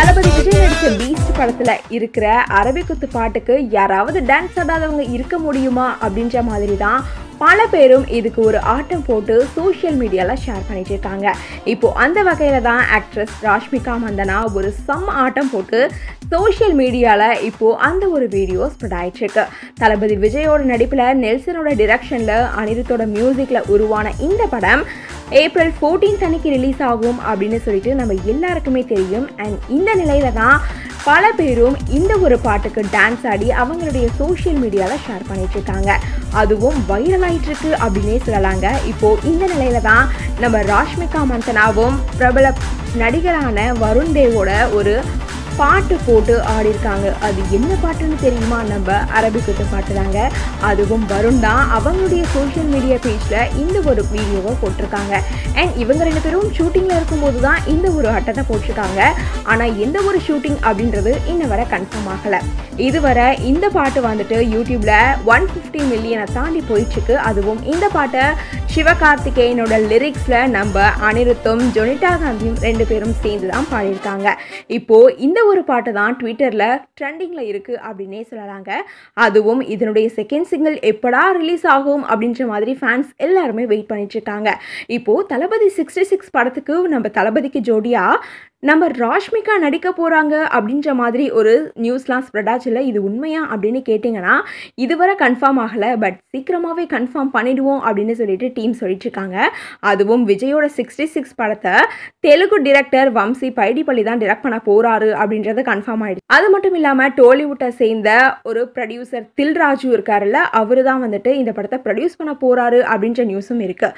தளபதி விஜய் நடிச்ச பீஸ்ட் படத்துல இருக்கிற அரபிக்குத்து பாட்டுக்கு யாராவது டான்ஸ் ஆடாதவங்க இருக்க முடியுமா அப்படின்ற மாதிரி தான் பல பேரும் இதுக்கு ஒரு ஆட்டம் போட்டு சோஷியல் மீடியால ஷேர் பண்ணிட்டு இருக்காங்க. இப்போ அந்த வகையில தான் ஆக்ட்ரஸ் ராஷ்மிகா மந்தனா ஒரு சம் ஆட்டம் போட்டு சோஷியல் மீடியால இப்போ அந்த ஒரு வீடியோ ஸ்ப்ரெட் ஆயிட்டு இருக்கு. தளபதி விஜயோட நடிப்புல நெல்சனோட டிரெக்ஷன்ல அனிருத்தோட மியூசிக்ல உருவான இந்த படம் ஏப்ரல் 14 அன்னைக்கு ரிலீஸ் ஆகும் அப்படின்னு சொல்லிட்டு நம்ம எல்லாருக்குமே தெரியும். அண்ட் இந்த நிலையில தான் பல பேரும் இந்த ஒரு பாட்டுக்கு டான்ஸ் ஆடி அவங்களுடைய சோஷியல் மீடியாவில் ஷேர் பண்ணிட்டு இருக்காங்க. அதுவும் வைரல் ஆகிட்டு இருக்கு அப்படின்னே சொல்லலாங்க. இப்போது இந்த நிலையில தான் நம்ம ராஷ்மிகா மந்தனாவும் பிரபல நடிகரான வருண் தேவோட ஒரு பாட்டு போட்டு ஆடிருக்காங்க. அது என்ன பாட்டுன்னு தெரியுமா? நம்ம அரபிக்குத்து பாட்டு தாங்க. அதுவும் வருண் தான் அவங்களுடைய சோஷியல் மீடியா பேஜில் இந்த ஒரு வீடியோவை போட்டிருக்காங்க. அண்ட் இவங்க ரெண்டு பேரும் ஷூட்டிங்கில் இருக்கும்போது தான் இந்த ஒரு ஆட்டத்தை போட்டிருக்காங்க. ஆனால் எந்த ஒரு ஷூட்டிங் அப்படின்றது இன்ன வரை கன்ஃபார்ம் ஆகலை. இதுவரை இந்த பாட்டு வந்துட்டு யூடியூப்பில் 150 மில்லியனை தாண்டி போயிட்டுருக்கு. அதுவும் இந்த பாட்டை சிவ கார்த்திகேயனோட லிரிக்ஸில் நம்ம அனிருத்தும் ஜொனிட்டா காந்தியும் ரெண்டு பேரும் சேர்ந்து தான் பாடியிருக்காங்க. இப்போது இந்த ஒரு பாட்டு தான் ட்விட்டரில் ட்ரெண்டிங்கில் இருக்குது அப்படின்னே சொல்லலாங்க. அதுவும் இதனுடைய செகண்ட் சிங்கிள் எப்படா ரிலீஸ் ஆகும் அப்படின்ற மாதிரி ஃபேன்ஸ் எல்லாருமே வெயிட் பண்ணிட்டுருக்காங்க. இப்போது தளபதி 66 படத்துக்கு நம்ம தளபதிக்கு ஜோடியாக நம்ம ராஷ்மிகா நடிக்க போகிறாங்க அப்படின்ற மாதிரி ஒரு நியூஸ்லாம் ஸ்ப்ரெட் ஆச்சுல. இது உண்மையா அப்படின்னு கேட்டிங்கன்னா இதுவரை கன்ஃபார்ம் ஆகலை. பட் சீக்கிரமாகவே கன்ஃபார்ம் பண்ணிடுவோம் அப்படின்னு சொல்லிட்டு டீம் சொல்லிட்டுருக்காங்க. அதுவும் விஜயோட 66 படத்தை தெலுங்கு டிரெக்டர் வம்சி பைடிப்பள்ளி தான் டிரெக்ட் பண்ண போகிறாரு அப்படின்றது கன்ஃபார்ம் ஆகிடுச்சு. அது மட்டும் இல்லாமல் டோலிவுட்டை சேர்ந்த ஒரு ப்ரொடியூசர் தில்ராஜு இருக்காருல்ல, அவரு தான் வந்துட்டு இந்த படத்தை ப்ரொடியூஸ் பண்ண போகிறாரு அப்படின்ற நியூஸும் இருக்குது.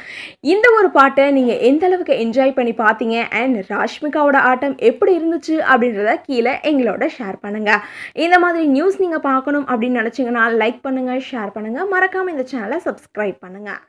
இந்த ஒரு பாட்டை நீங்கள் எந்த அளவுக்கு என்ஜாய் பண்ணி பார்த்தீங்க அண்ட் ராஷ்மிகாவோட ஆட்டம் எப்படி இருந்துச்சு அப்படின்றத கீழே எங்களோட ஷேர் பண்ணுங்க. இந்த மாதிரி நியூஸ் நீங்க பார்க்கணும் அப்படின்னு நினைச்சீங்கன்னா லைக் பண்ணுங்க, ஷேர் பண்ணுங்க, மறக்காம இந்த சேனலை சப்ஸ்கிரைப் பண்ணுங்க.